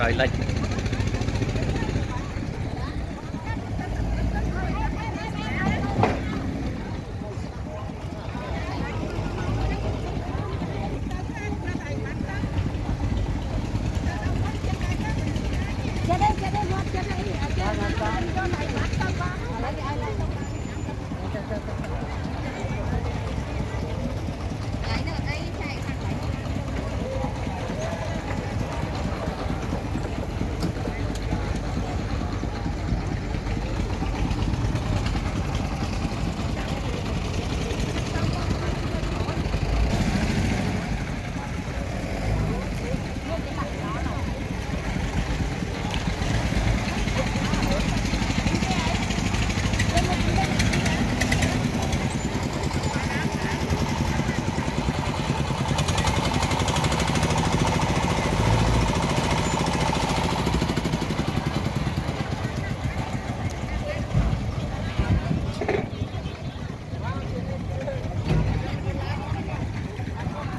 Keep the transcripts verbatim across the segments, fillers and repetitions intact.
rồi lên.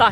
Tao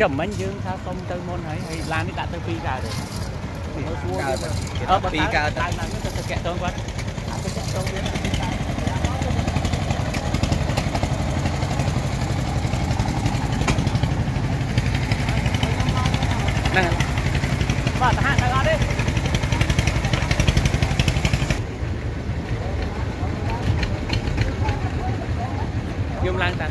chấm bánh dương sao không tới môn ấy hay lan đi đã tới phi ra rồi thì hơi xua ờ phi ra tay nó sẽ kẹt tôi quá này và ta hạn ra đi nhôm lan tàn